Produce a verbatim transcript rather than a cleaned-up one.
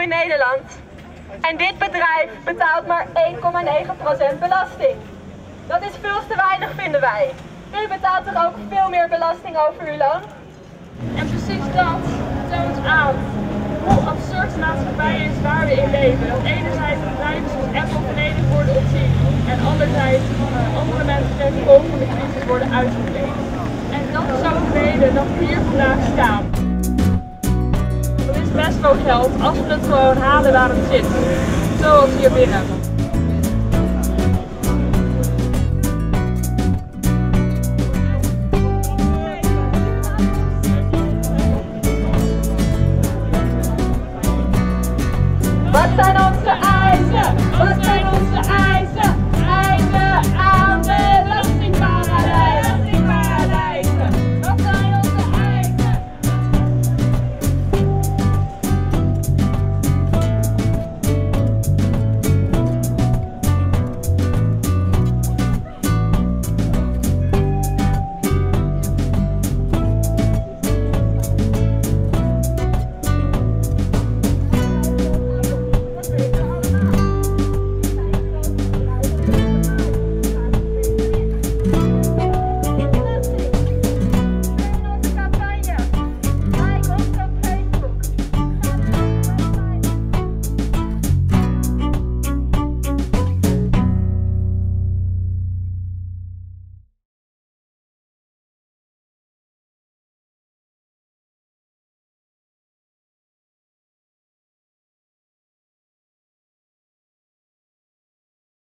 in Nederland. En dit bedrijf betaalt maar één komma negen procent belasting. Dat is veel te weinig, vinden wij. U betaalt er ook veel meer belasting over uw loon? En precies dat toont aan hoe absurd de maatschappij is waar we in leven. Dat enerzijds bedrijven zoals Apple beneden worden ontzien en anderzijds andere mensen ten gevolge van de crisis worden uitgepleegd. En dat is ook de reden dat we hier vandaag staan. Het is best wel geld als we het gewoon halen waar het zit, zoals hier binnen.